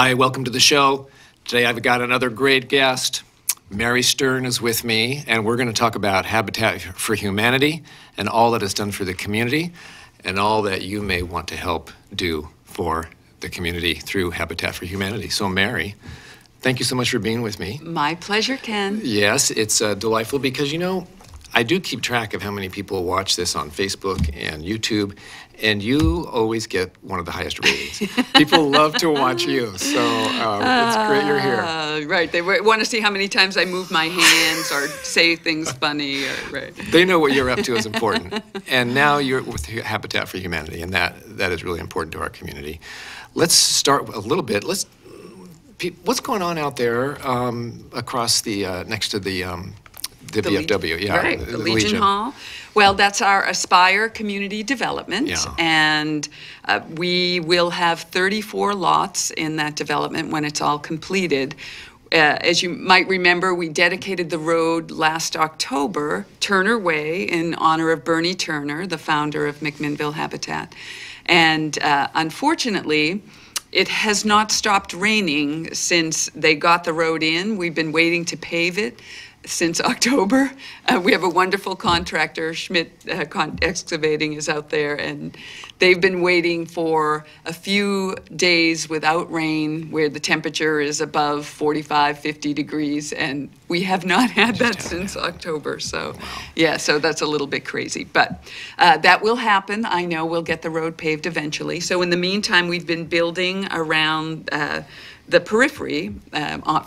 Hi, welcome to the show. Today I've got another great guest. Mary Stern is with me, and we're going to talk about Habitat for Humanity and all that it's done for the community and all that you may want to help do for the community through Habitat for Humanity. So Mary, thank you so much for being with me. My pleasure, Ken. Yes, it's delightful because, you know, I do keep track of how many people watch this on Facebook and YouTube, and you always get one of the highest ratings. People love to watch you, so it's great you're here. Right, they want to see how many times I move my hands or say things funny. Or, right. They know what you're up to is important, and now you're with Habitat for Humanity, and that is really important to our community. Let's start a little bit. What's going on out there across the next to the VFW, yeah. Right, the Legion Hall. Well, that's our Aspire community development, yeah. And we will have 34 lots in that development when it's all completed. As you might remember, we dedicated the road last October, Turner Way, in honor of Bernie Turner, the founder of McMinnville Habitat. And unfortunately, it has not stopped raining since they got the road in. We've been waiting to pave it since October. We have a wonderful contractor, Schmidt Con Excavating is out there, and they've been waiting for a few days without rain where the temperature is above 45, 50 degrees, and we have not had that since October. So, yeah, so that's a little bit crazy, but that will happen. I know we'll get the road paved eventually. So in the meantime, we've been building around the periphery,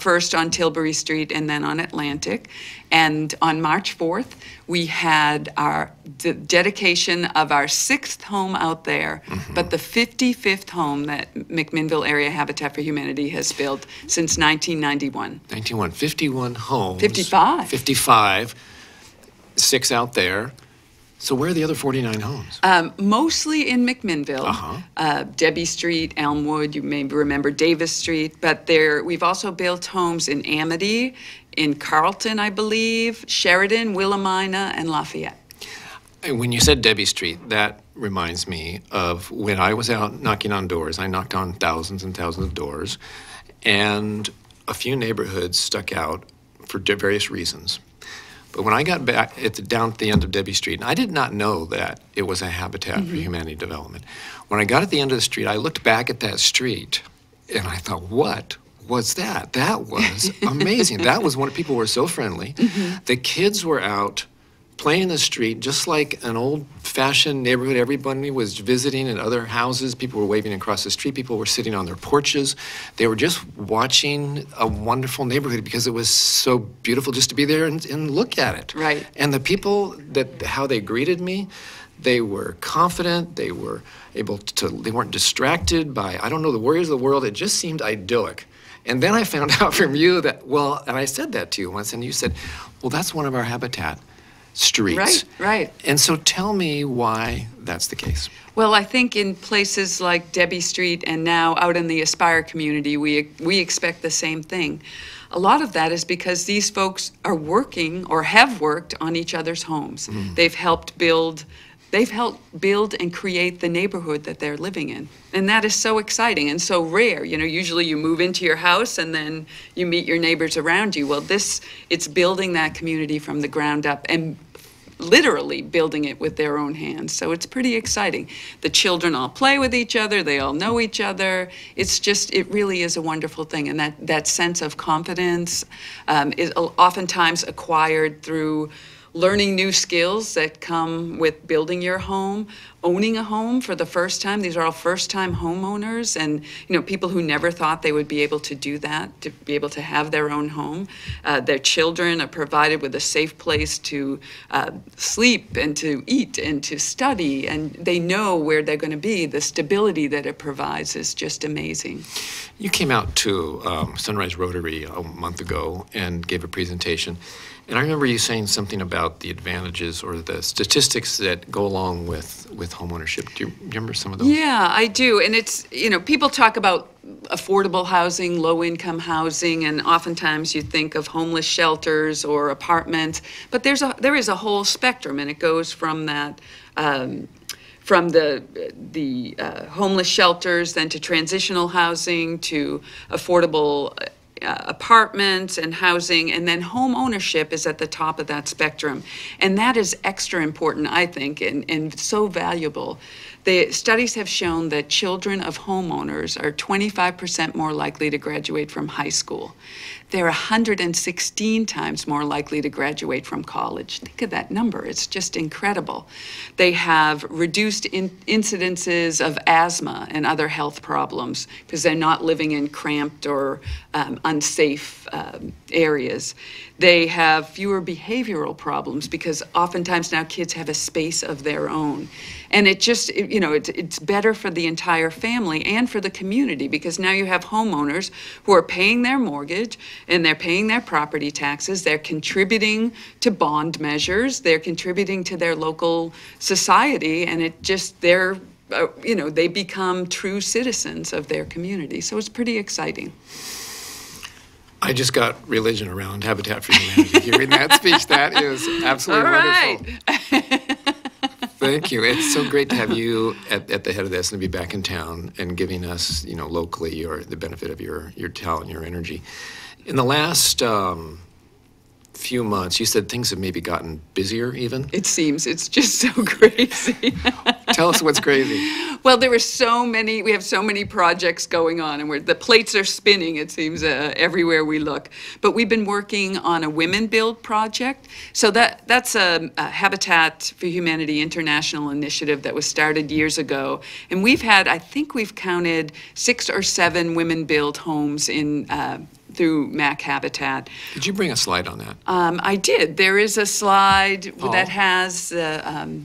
first on Tilbury Street and then on Atlantic. And on March 4th, we had the dedication of our 6th home out there, mm-hmm. but the 55th home that McMinnville Area Habitat for Humanity has built since 1991. 51 homes. 55. 6 out there. So where are the other 49 homes? Mostly in McMinnville, Debbie Street, Elmwood, you may remember Davis Street, but we've also built homes in Amity, in Carlton, I believe, Sheridan, Willamina, and Lafayette. When you said Debbie Street, that reminds me of when I was out knocking on doors. I knocked on thousands and thousands of doors, and a few neighborhoods stuck out for various reasons. But when I got back down at the end of Debbie Street, and I did not know that it was a Habitat mm-hmm. for Humanity development. When I got at the end of the street, I looked back at that street, and I thought, what was that? That was amazing. That was when people were so friendly. Mm-hmm. The kids were out playing in the street, just like an old-fashioned neighborhood. Everybody was visiting in other houses. People were waving across the street. People were sitting on their porches. They were just watching a wonderful neighborhood because it was so beautiful just to be there and look at it. Right. And the people, how they greeted me, they were confident. They were able to, they weren't distracted by, I don't know, the worries of the world. It just seemed idyllic. And then I found out from you that, well, and I said that to you once, and you said, well, that's one of our Habitat streets. Right, right. And so tell me why that's the case. Well, I think in places like Debbie Street and now out in the Aspire community, we expect the same thing. A lot of that is because these folks are working or have worked on each other's homes. Mm. They've helped build and create the neighborhood that they're living in. And that is so exciting and so rare. You know, usually you move into your house and then you meet your neighbors around you. Well, it's building that community from the ground up and literally building it with their own hands. So it's pretty exciting. The children all play with each other. They all know each other. It's just, it really is a wonderful thing. And that sense of confidence is oftentimes acquired through learning new skills that come with building your home, owning a home for the first time. These are all first-time homeowners, and you know, people who never thought they would be able to do that, to be able to have their own home. Their children are provided with a safe place to sleep and to eat and to study, and they know where they're going to be. The stability that it provides is just amazing. You came out to Sunrise Rotary a month ago and gave a presentation. And I remember you saying something about the advantages or the statistics that go along with homeownership. Do you remember some of those? Yeah, I do. And it's, you know, people talk about affordable housing, low-income housing, and oftentimes you think of homeless shelters or apartments. But there is a whole spectrum, and it goes from that from the homeless shelters, then to transitional housing, to affordable apartments and housing, and then home ownership is at the top of that spectrum. And that is extra important, I think, and so valuable. The studies have shown that children of homeowners are 25% more likely to graduate from high school. They're 116 times more likely to graduate from college. Think of that number, it's just incredible. They have reduced incidences of asthma and other health problems because they're not living in cramped or unsafe areas. They have fewer behavioral problems because oftentimes now kids have a space of their own. And it just, you know, it's better for the entire family and for the community, because now you have homeowners who are paying their mortgage and they're paying their property taxes, they're contributing to bond measures, they're contributing to their local society, and it just, they're, you know, they become true citizens of their community. So it's pretty exciting. I just got religion around Habitat for Humanity hearing that speech. That is absolutely wonderful. Thank you. It's so great to have you at the head of this and to be back in town and giving us, you know, locally your, the benefit of your talent and your energy. In the last few months, you said things have maybe gotten busier even? It seems. It's just so crazy. Tell us what's crazy. Well, there were so many, we have so many projects going on, and the plates are spinning, it seems, everywhere we look. But we've been working on a women build project. So that's a Habitat for Humanity international initiative that was started years ago. And we've had, I think we've counted 6 or 7 women build homes in through MAC Habitat. Did you bring a slide on that? I did. There is a slide that has the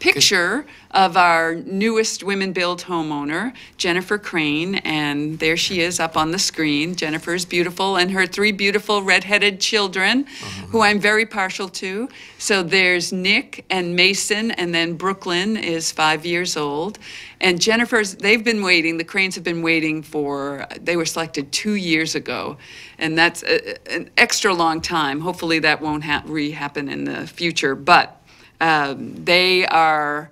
picture of our newest Women Build homeowner, Jennifer Crane, and there she is up on the screen. Jennifer's beautiful, and her 3 beautiful redheaded children, who I'm very partial to. So there's Nick and Mason, and then Brooklyn is 5 years old. And Jennifer's, they've been waiting, the Cranes have been waiting for, they were selected 2 years ago, and that's an extra long time. Hopefully that won't re-happen in the future, but they are,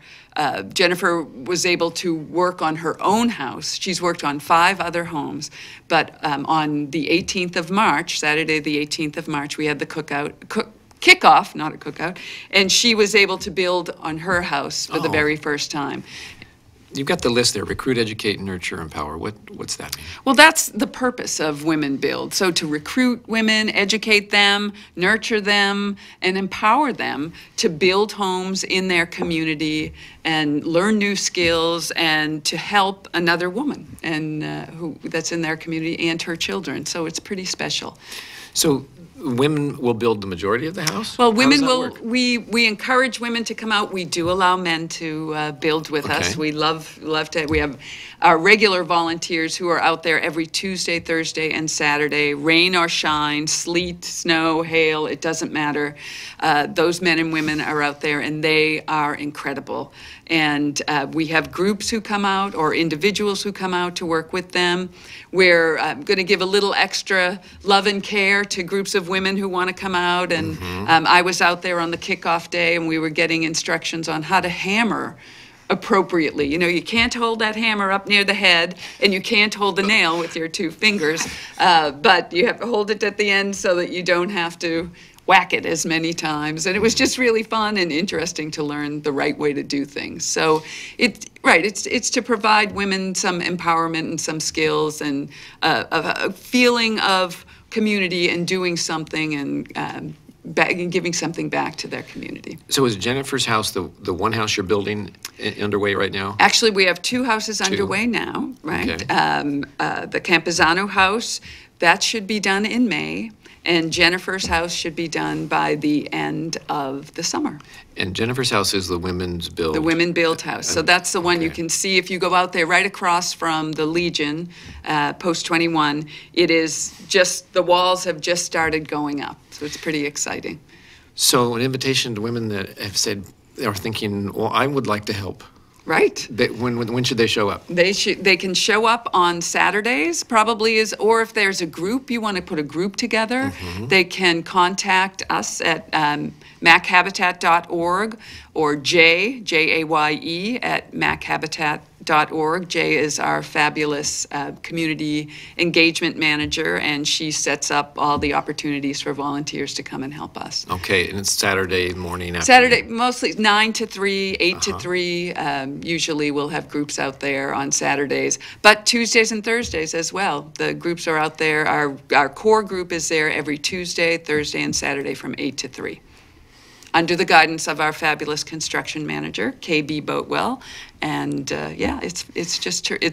Jennifer was able to work on her own house. She's worked on 5 other homes, but on the 18th of March, Saturday the 18th of March, we had the kickoff, not a cookout, and she was able to build on her house for the very first time. You've got the list there, recruit, educate, nurture, empower. What's that mean? Well, that's the purpose of Women Build. So to recruit women, educate them, nurture them, and empower them to build homes in their community and learn new skills and to help another woman and who that's in their community and her children. So it's pretty special. So women will build the majority of the house? Well, women will, we encourage women to come out. We do allow men to build with us. We love to, we have our regular volunteers who are out there every Tuesday, Thursday, and Saturday, rain or shine, sleet, snow, hail, it doesn't matter. Those men and women are out there, and they are incredible. And we have groups who come out or individuals who come out to work with them. We're going to give a little extra love and care to groups of women who want to come out. And I was out there on the kickoff day, and we were getting instructions on how to hammer appropriately. You know, you can't hold that hammer up near the head, and you can't hold the nail with your 2 fingers, but you have to hold it at the end so that you don't have to whack it as many times. And it was just really fun and interesting to learn the right way to do things. So it's to provide women some empowerment and some skills and a feeling of community and doing something and giving something back to their community. So is Jennifer's house the one house you're building underway right now? Actually, we have 2 houses underway now, right? Okay. The Camposano house, that should be done in May. And Jennifer's house should be done by the end of the summer. And Jennifer's house is the Women's Build? The Women Build house. So that's the one you can see if you go out there right across from the Legion, Post 21. It is just, the walls have just started going up. So it's pretty exciting. So an invitation to women that have said, they are thinking, well, I would like to help. Right. When should they show up? They can show up on Saturdays, probably, is, or if there's a group, you want to put a group together, they can contact us at machabitat.org or Jaye at machabitat.org. Jay is our fabulous community engagement manager, and she sets up all the opportunities for volunteers to come and help us. Okay, and it's Saturday morning? Saturday, mostly 9 to 3, 8 to 3. Usually we'll have groups out there on Saturdays, but Tuesdays and Thursdays as well. The groups are out there. Our core group is there every Tuesday, Thursday, and Saturday from 8 to 3. Under the guidance of our fabulous construction manager, KB Boatwell, and yeah, it's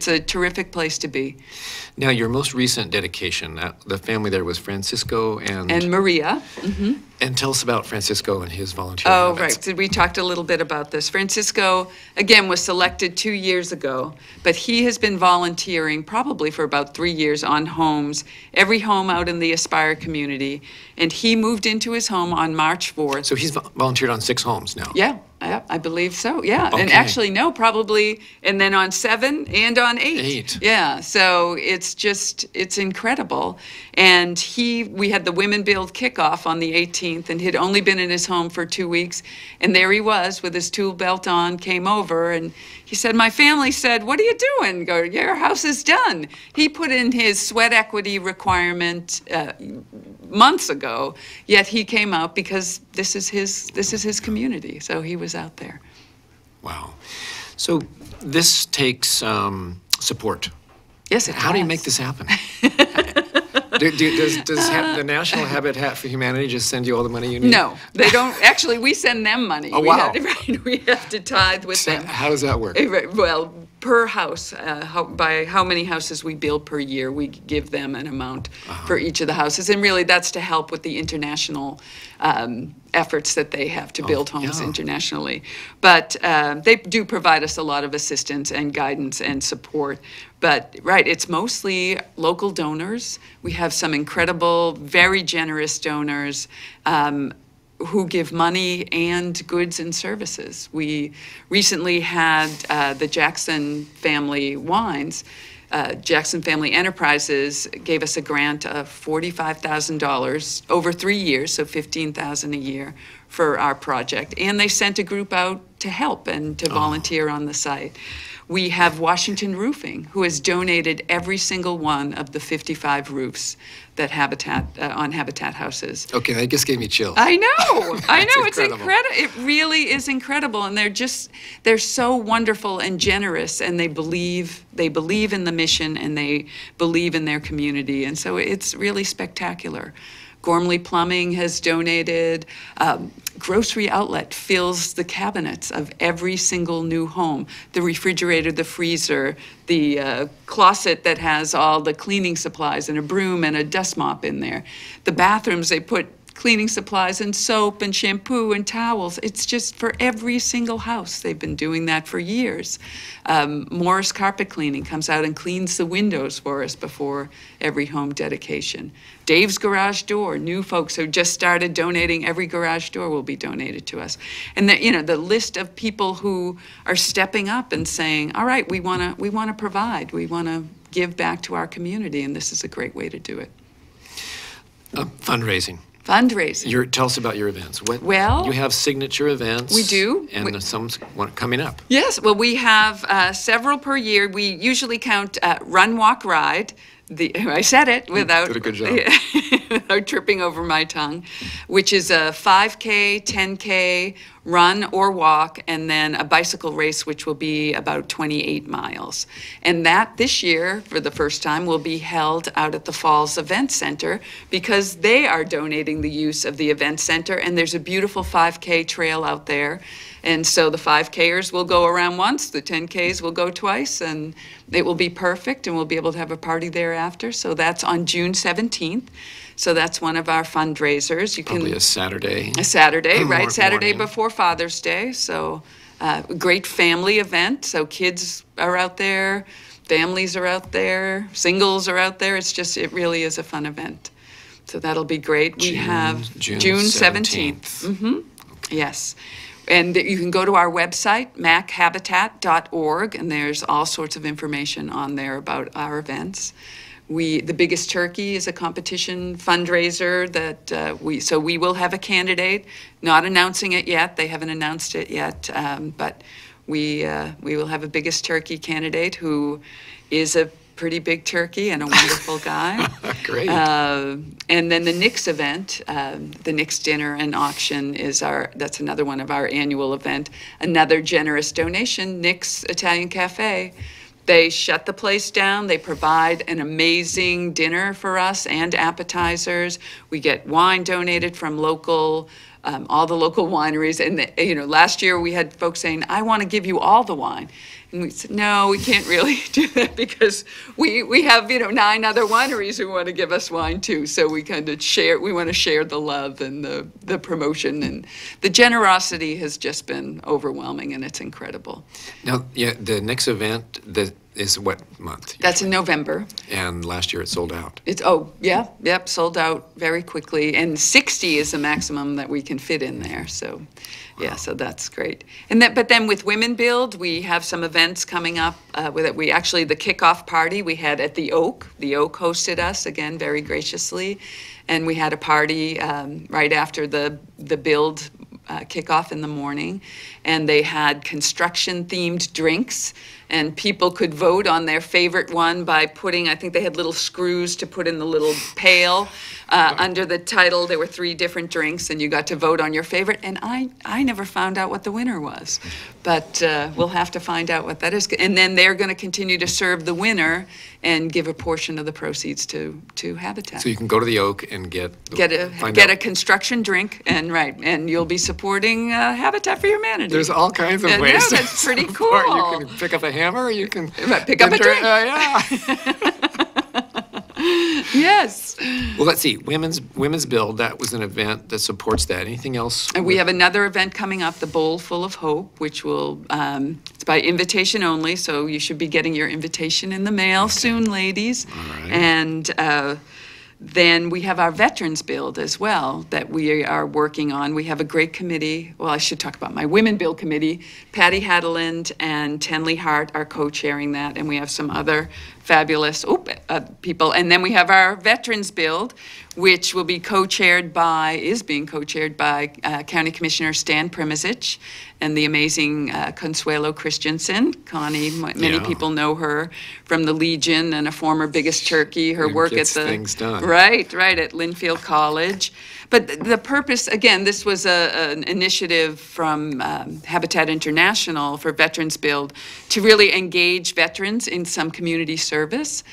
a terrific place to be. Now, your most recent dedication, the family there was Francisco and Maria. And tell us about Francisco and his volunteer habits. Right. So we talked a little bit about this. Francisco, again, was selected 2 years ago, but he has been volunteering probably for about 3 years on homes, every home out in the Aspire community. And he moved into his home on March 4th. So he's volunteered on 6 homes now. Yeah. I believe so, yeah. Okay. And actually, no, probably, and then on 7 and on 8. 8. Yeah, so it's just, it's incredible. And we had the Women Build kickoff on the 18th, and he'd only been in his home for 2 weeks. And there he was with his tool belt on, came over, and he said, my family said, what are you doing? Go, your house is done. He put in his sweat equity requirement months ago, yet he came out because this is his community, so he was out there. Wow. So this takes support. Yes, it does. How do you make this happen? Does the National Habitat for Humanity just send you all the money you need? No, they don't. Actually, we send them money. Oh, wow. We have to tithe with them. How does that work? Well, per house, by how many houses we build per year, we give them an amount for each of the houses. And really, that's to help with the international efforts that they have to build homes internationally. But they do provide us a lot of assistance and guidance and support. But, right, it's mostly local donors. We have some incredible, very generous donors who give money and goods and services. We recently had the Jackson Family Wines. Jackson Family Enterprises gave us a grant of $45,000 over 3 years, so $15,000 a year for our project. And they sent a group out to help and to volunteer on the site. We have Washington Roofing, who has donated every single one of the 55 roofs that on Habitat houses. Okay, that just gave me chills. I know, I know, it's incredible. It really is incredible, and they're so wonderful and generous, and they believe in the mission, and they believe in their community, and so it's really spectacular. Gormley Plumbing has donated. Grocery Outlet fills the cabinets of every single new home. The refrigerator, the freezer, the closet that has all the cleaning supplies and a broom and a dust mop in there. The bathrooms, they put cleaning supplies and soap and shampoo and towels. It's just for every single house. They've been doing that for years. Morris Carpet Cleaning comes out and cleans the windows for us before every home dedication. Dave's Garage Door, new folks who just started donating, every garage door will be donated to us. And the, you know, the list of people who are stepping up and saying, all right, we want to provide, we want to give back to our community, and this is a great way to do it. Fundraising. Fundraising. Tell us about your events. Well, you have signature events. We do. And some coming up. Yes. Well, we have several per year. We usually count Run, Walk, Ride. I said it without did a good job. Without tripping over my tongue, which is a 5K, 10K, run or walk, and then a bicycle race, which will be about 28 miles. And that this year, for the first time, will be held out at the Falls Event Center because they are donating the use of the event center, and there's a beautiful 5K trail out there. And so the 5Kers will go around once, the 10Ks will go twice, and it will be perfect, and we'll be able to have a party thereafter. So that's on June 17th. So that's one of our fundraisers. You Probably can a Saturday. A Saturday, right? Saturday morning. Before Father's Day. So a great family event. So kids are out there, families are out there, singles are out there. It's just, it really is a fun event. So that'll be great. We have June 17th. Yes. And you can go to our website, machabitat.org, and there's all sorts of information on there about our events. The Biggest Turkey is a competition fundraiser that we will have a candidate, not announcing it yet. They haven't announced it yet, but we will have a Biggest Turkey candidate who is a pretty big turkey and a wonderful guy. Great. And then the Knicks event, the Knicks dinner and auction is that's another one of our annual event. Another generous donation, Knicks Italian Cafe. They shut the place down. They provide an amazing dinner for us and appetizers. We get wine donated from local, all the local wineries. And last year we had folks saying, "I want to give you all the wine," and we said, "No, we can't really do that because we have 9 other wineries who want to give us wine too." So we kind of share. We want to share the love and the promotion, and the generosity has just been overwhelming, and it's incredible. Now, yeah, the next event is what month? That's in November. And last year it sold out. Yep, sold out very quickly. And 60 is the maximum that we can fit in there. So, wow. Yeah, so that's great. And but then with Women Build, we have some events coming up. With it, the kickoff party we had at The Oak. The Oak hosted us again very graciously, and we had a party right after the build kickoff in the morning, and they had construction-themed drinks, and people could vote on their favorite one by putting, I think they had little screws to put in the little pail. Under the title, there were 3 different drinks, and you got to vote on your favorite, and I never found out what the winner was, but we'll have to find out what that is. And then they're going to continue to serve the winner and give a portion of the proceeds to Habitat. So you can go to The Oak and get a construction drink, and you'll be supporting Habitat for Humanity. There's all kinds of ways. No, that's pretty cool. Or you can pick up a hammer. You can pick up a drink. Yes. Well, let's see. Women's Build, that was an event that supports that. Anything else? And we have another event coming up, the Bowl Full of Hope, which will it's by invitation only, so you should be getting your invitation in the mail soon, ladies. All right. And then we have our Veterans Build as well that we are working on. We have a great committee. Well, I should talk about my Women Build committee. Patty Hadeland and Tenley Hart are co-chairing that, and we have some other fabulous people. And then we have our Veterans Build, which will be being co-chaired by County Commissioner Stan Primizic and the amazing Consuelo Christensen. Connie, many people know her from the Legion and a former Biggest Turkey. Her work at things done. Right, at Linfield College. But the purpose, again, this was an initiative from Habitat International for Veterans Build to really engage veterans in some community service.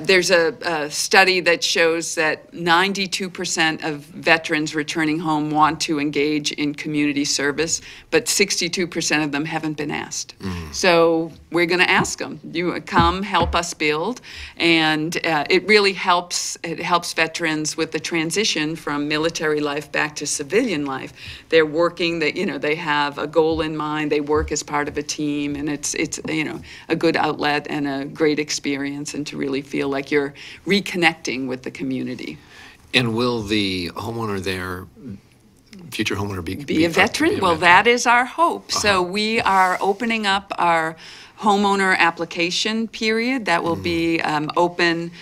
There's a study that shows that 92% of veterans returning home want to engage in community service, but 62% of them haven't been asked. Mm. So we're going to ask them, you come help us build. And it really helps. It helps veterans with the transition from military life back to civilian life. They're working, they have a goal in mind, they work as part of a team, and it's a good outlet and a great experience, and to really feel like you're reconnecting with the community. And will the homeowner there, future homeowner, be a veteran? Well, that is our hope. So we are opening up our homeowner application period. That will be open,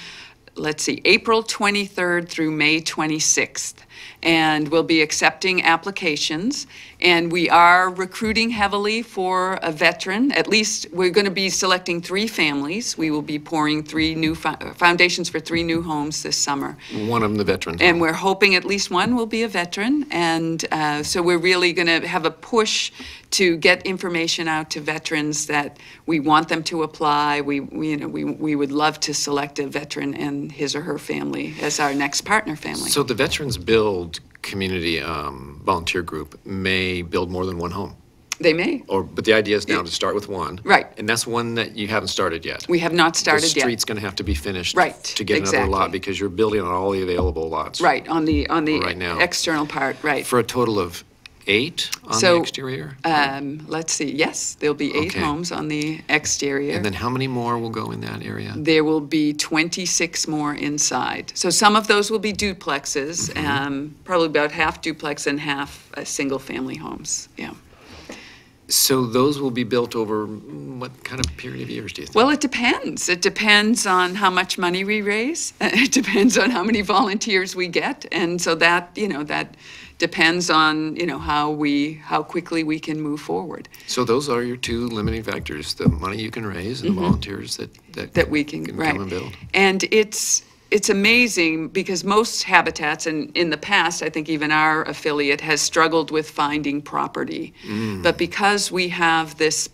let's see, April 23rd through May 26th. And we'll be accepting applications. And we are recruiting heavily for a veteran. At least we're going to be selecting 3 families. We will be pouring 3 new foundations for 3 new homes this summer. One of them the veteran. And we're hoping at least one will be a veteran. And so we're really going to have a push to get information out to veterans that we want them to apply. We would love to select a veteran and his or her family as our next partner family. So the Veterans Build community volunteer group may build more than one home. They may. But the idea is now to start with one. Right. And that's one that you haven't started yet. We have not started yet. The street's going to have to be finished to get another lot, because you're building on all the available lots. Right, on the right now, external part, right. For a total of 8 on the exterior? Let's see. Yes, there'll be 8 homes on the exterior. And then how many more will go in that area? There will be 26 more inside. So some of those will be duplexes, probably about half duplex and half single-family homes. Yeah. So those will be built over what kind of period of years, do you think? Well, it depends. It depends on how much money we raise. It depends on how many volunteers we get. And so that, you know, that depends on, you know, how quickly we can move forward. So those are your two limiting factors, the money you can raise and the volunteers that we can right. come and build. And it's amazing because most habitats, and in the past, I think even our affiliate has struggled with finding property. But because we have this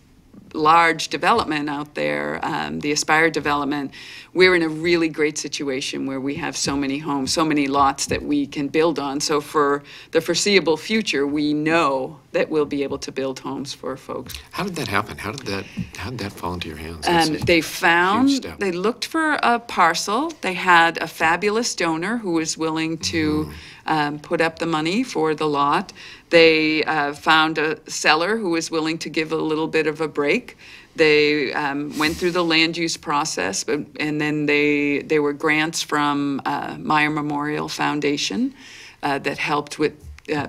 large development out there, the Aspire development, we're in a really great situation where we have so many homes, so many lots that we can build on. So for the foreseeable future, we know that we'll be able to build homes for folks. How did that happen? How did that fall into your hands? They looked for a parcel. They had a fabulous donor who was willing to put up the money for the lot. They found a seller who was willing to give a little bit of a break. They went through the land use process, and then they were grants from Meyer Memorial Foundation that helped with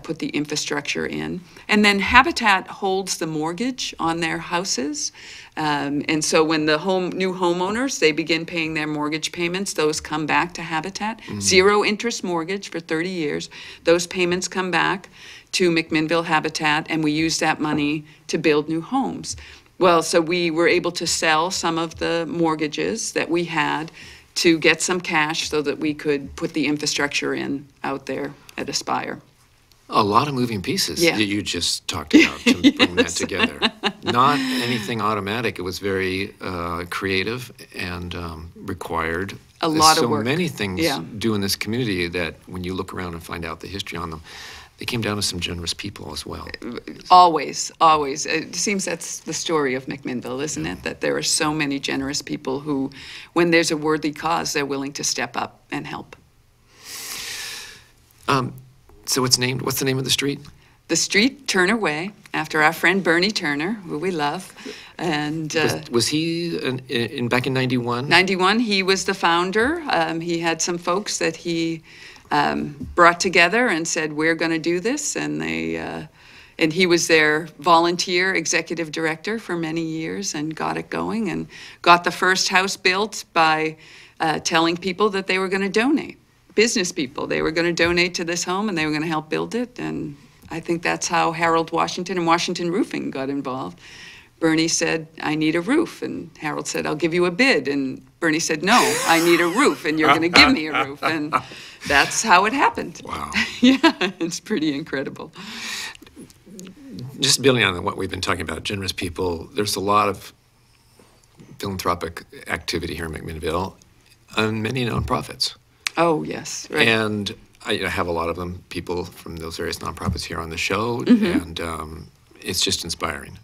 put the infrastructure in. And then Habitat holds the mortgage on their houses. And so when the new homeowners, they begin paying their mortgage payments, those come back to Habitat. Zero interest mortgage for 30 years. Those payments come back to McMinnville Habitat, and we use that money to build new homes. Well, so we were able to sell some of the mortgages that we had to get some cash so that we could put the infrastructure in out there at Aspire. A lot of moving pieces that you just talked about to bring that together. Not anything automatic. It was very creative and required a lot of work. There's so many things due in this community that when you look around and find out the history on them, they came down to some generous people as well. Always, always. It seems that's the story of McMinnville, isn't it? That there are so many generous people who, when there's a worthy cause, they're willing to step up and help. So it's named, what's the name of the street? The street, Turner Way, after our friend Bernie Turner, who we love. And was he back in 91? 91, he was the founder. He had some folks that he brought together and said, we're going to do this. And they, and he was their volunteer executive director for many years and got it going and got the first house built by telling people that they were going to donate. Business people. They were going to donate to this home and they were going to help build it. And I think that's how Harold Washington and Washington Roofing got involved. Bernie said, I need a roof. And Harold said, I'll give you a bid. And Bernie said, no, I need a roof and you're going to give me a roof. And that's how it happened. Wow. Yeah, it's pretty incredible. Just building on what we've been talking about, generous people, there's a lot of philanthropic activity here in McMinnville and many nonprofits. Oh, yes. Right. And I have a lot of them, people from those various nonprofits here on the show, and it's just inspiring.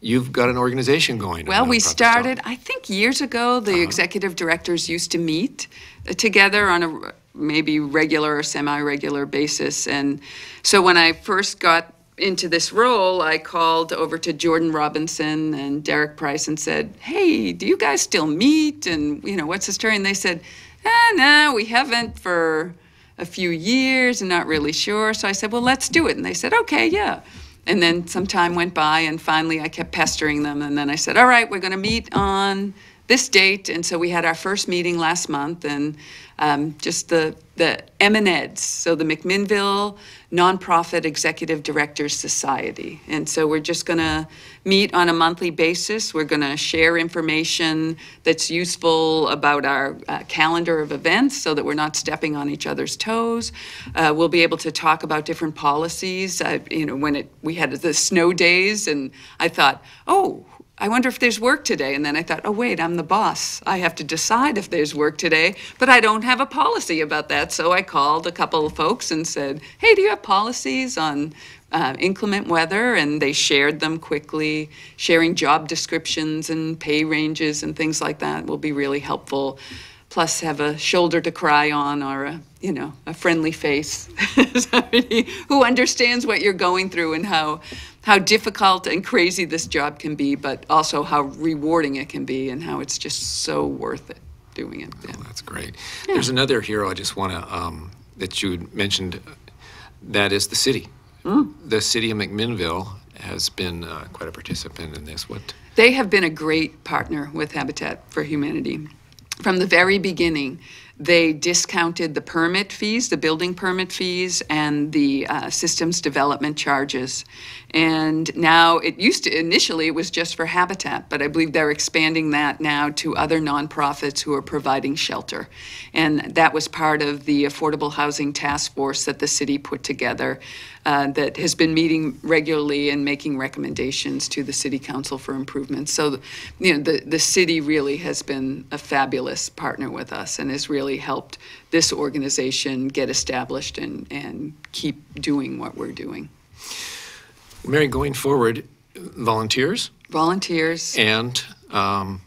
You've got an organization going. Well, we started, I think years ago, the executive directors used to meet together on a maybe regular or semi-regular basis. And so when I first got into this role, I called over to Jordan Robinson and Derek Price and said, hey, do you guys still meet? And, you know, what's the story? And they said, no, we haven't for a few years and not really sure. So I said, well, let's do it. And they said, okay, yeah. And then some time went by and finally I kept pestering them. And then I said, all right, we're going to meet on this date. And so we had our first meeting last month and just the MNEDs, so the McMinnville Nonprofit Executive Directors Society. And so we're just going to meet on a monthly basis. We're going to share information that's useful about our calendar of events so that we're not stepping on each other's toes. We'll be able to talk about different policies. You know, when we had the snow days and I thought, oh, I wonder if there's work today. And then I thought, oh, wait, I'm the boss. I have to decide if there's work today, but I don't have a policy about that. So I called a couple of folks and said, hey, do you have policies on inclement weather? And they shared them quickly. Sharing job descriptions and pay ranges and things like that will be really helpful. Plus have a shoulder to cry on or a, you know, a friendly face, somebody who understands what you're going through and how difficult and crazy this job can be, but also how rewarding it can be and how it's just so worth it doing it. Yeah. Oh, that's great. Yeah. There's another hero I just want to, that you mentioned, that is the city. The city of McMinnville has been quite a participant in this. What? They have been a great partner with Habitat for Humanity. From the very beginning, they discounted the permit fees, the building permit fees, and the systems development charges. And now it used to, initially it was just for Habitat, but I believe they're expanding that now to other nonprofits who are providing shelter. And that was part of the Affordable Housing Task Force that the city put together that has been meeting regularly and making recommendations to the City Council for improvements. So, you know, the city really has been a fabulous partner with us and has really helped this organization get established and keep doing what we're doing. Mary, going forward, volunteers? Volunteers. And your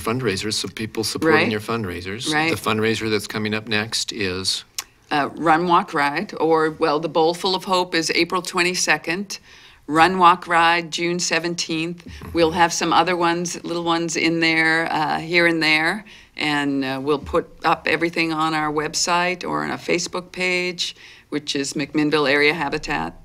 fundraisers, so people supporting your fundraisers. Right. The fundraiser that's coming up next is? Run, Walk, Ride, or, well, the Bowl Full of Hope is April 22nd. Run, Walk, Ride, June 17th. We'll have some other ones, little ones in there, here and there, and we'll put up everything on our website or on a Facebook page, which is McMinnville Area Habitat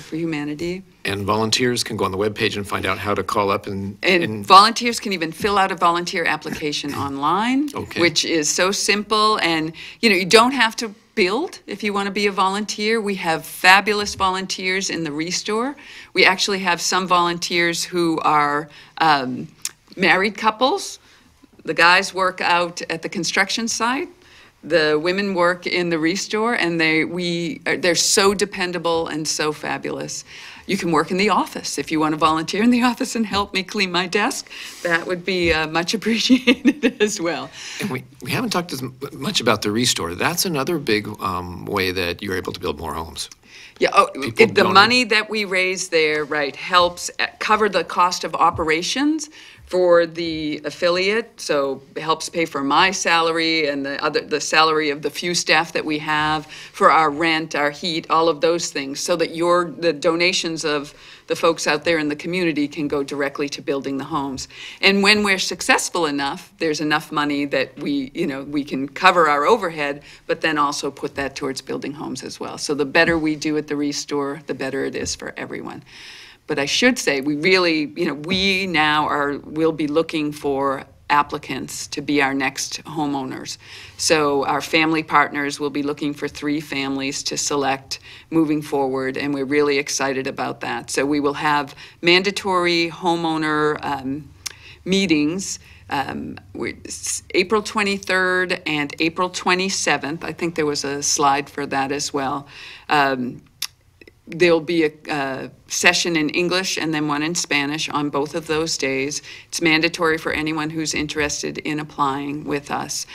for Humanity. And volunteers can go on the webpage and find out how to call up and volunteers can even fill out a volunteer application online, which is so simple. And, you know, you don't have to build if you want to be a volunteer. We have fabulous volunteers in the ReStore. We actually have some volunteers who are married couples. The guys work out at the construction site. The women work in the ReStore, and they're so dependable and so fabulous. You can work in the office. If you want to volunteer in the office and help me clean my desk, that would be much appreciated as well. And we haven't talked as much about the ReStore. That's another big way that you're able to build more homes. Yeah, the money that we raise there, right, helps cover the cost of operations for the affiliate, so it helps pay for my salary and the salary of the few staff that we have, for our rent, our heat, all of those things, so that the donations of the folks out there in the community can go directly to building the homes. And when we're successful enough, there's enough money that we can cover our overhead, but then also put that towards building homes as well. So the better we do at the ReStore, the better it is for everyone. But I should say, we really, you know, we now will be looking for applicants to be our next homeowners. So our family partners will be looking for 3 families to select moving forward, and we're really excited about that. So we will have mandatory homeowner meetings April 23rd and April 27th. I think there was a slide for that as well. There'll be a session in English and then one in Spanish on both of those days. It's mandatory for anyone who's interested in applying with us.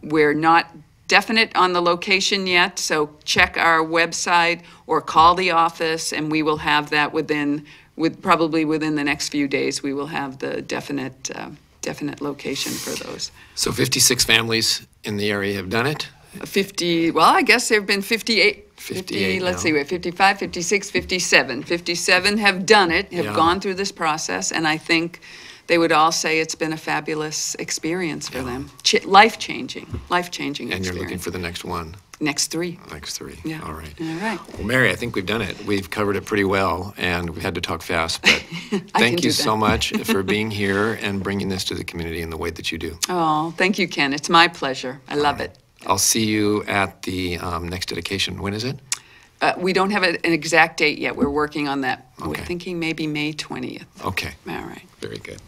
We're not definite on the location yet, so check our website or call the office, and we will have that probably within the next few days. We will have the definite location for those. So 56 families in the area have done it? 50, well, I guess there have been 58. 58 let's see, 55, 56, 57. 57 have done it, gone through this process, and I think they would all say it's been a fabulous experience for them. Life-changing and experience. You're looking for the next one. Next 3. Next 3. Yeah. All right. All right. Well, Mary, I think we've done it. We've covered it pretty well, and we had to talk fast, but thank you so much for being here and bringing this to the community in the way that you do. Oh, thank you, Ken. It's my pleasure. I love it. I'll see you at the next dedication. When is it? We don't have an exact date yet. We're working on that. Okay. We're thinking maybe May 20th. Okay. All right. Very good.